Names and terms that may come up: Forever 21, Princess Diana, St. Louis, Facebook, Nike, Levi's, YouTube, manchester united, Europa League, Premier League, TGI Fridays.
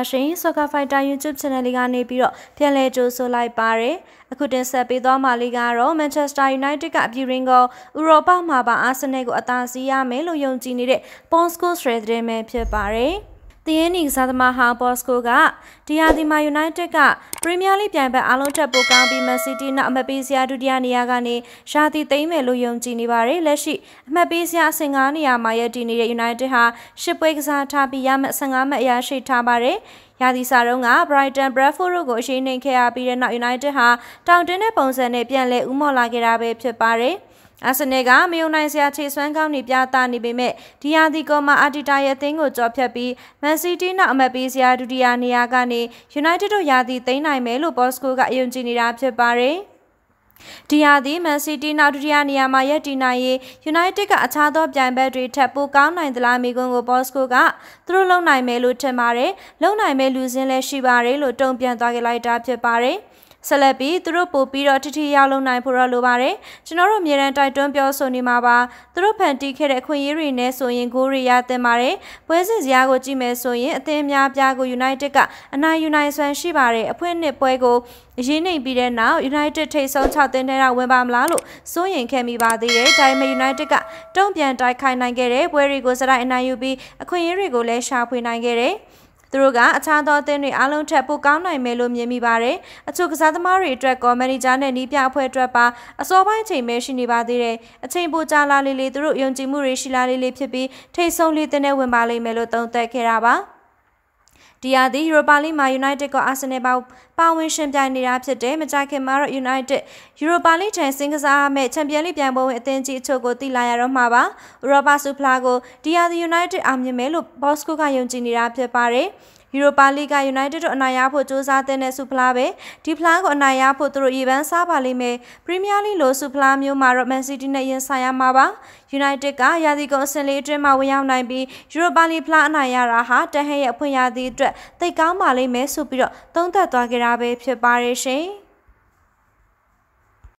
Machine, Soccer Fighter YouTube channel Ligane Piro, Telejo Solai Pare, Akutin Sapido Maligaro, Manchester United Cup Uringo, Europa Maba Arsenego Atansia, Melo Yontinide, Ponsco Shredre Mepia Pare. The innings at Maha Bosco Ga, Diadima United Ga, Premier League Pian by Alota Bogambi Mercity, not Mabisia Dudianiagani, Shati Tame Luyum Ginibari, Leshi, Mabisia Singania, Maya Dini United Ha, Shipwakes are Tabiam Sangama Yashi Tabare, Yadi Sarunga, Brighton, Brafuro Goshin, and Kabi, not United Ha, Down Dinner Bones and Nepian Le Umolagirabe Pipare. As a nega, Mionizia Chase Wankam Nipiata Nibime, Diadigoma Aditaya Tingo Jopiabi, Mansitina Amabisia Dudianiagani, United Oyadi, Taina Melu Bosco Ga Yunjinirapia Bare. Diadi, Mansitina Dudiania Maya Dinaye, United Atado Jambedri Tapu Gamna in the Lamigongo Bosco Ga, through Lonai Melu Temare, Lonai Melusin Leshibare, Loton Piantagalita Pare. Celebi, through Poopy, Rotiti, Yalo, Naipura Lubare, General Miranda, don't be also Nimaba, through Panti, Kerequiri, Nesoin, Guria, the Mare, Poesis Yago, Jimesoin, Temia, Piago, United, and I unite San Shibare, Puene Puego, Gene Biden now, United Taste of Tatanera, Webam Lalo, Soin, Kemiba, the Time United, don't be anti Kainagere, where it goes at Nayubi, a Queen Rigole, Sharp in Nagere. Through a Tado Tenri Alon Tapu Gamna, Melum Yemibare, a took Zadamari, Draco, Marijan, and Nipia Puetrapa, a soba team, Meshinibadire, a team Bujala Lili, through Yunjimuri, Shilali Lipipi, taste only the Newimali Meloton Tekeraba. Diadi, Robali, my United go Aseneba, Bowin Shemdani Rapide, Majaki Mara United, Urobali, Chansingers are made, Championi Biambo, Tenji, Togo, Tilaya Romaba, Roba Suplago, Diadi United, Amnimelo, Bosco Gayunjini Rapide Pare. Europa League United on Nayapo Josa de Nesuplave, Diplang on Nayapo through Ivan Sabalime, Premier League Lo Suplamio Maro Mansidina Yen Sayamaba, United Ga Yadigo Selatre Mawayam Nabi, Europa League Plan Nayaraha, Tehea Puyadi, the Gamali Mesupiro, Tonta Dogirabe Pibare Shay.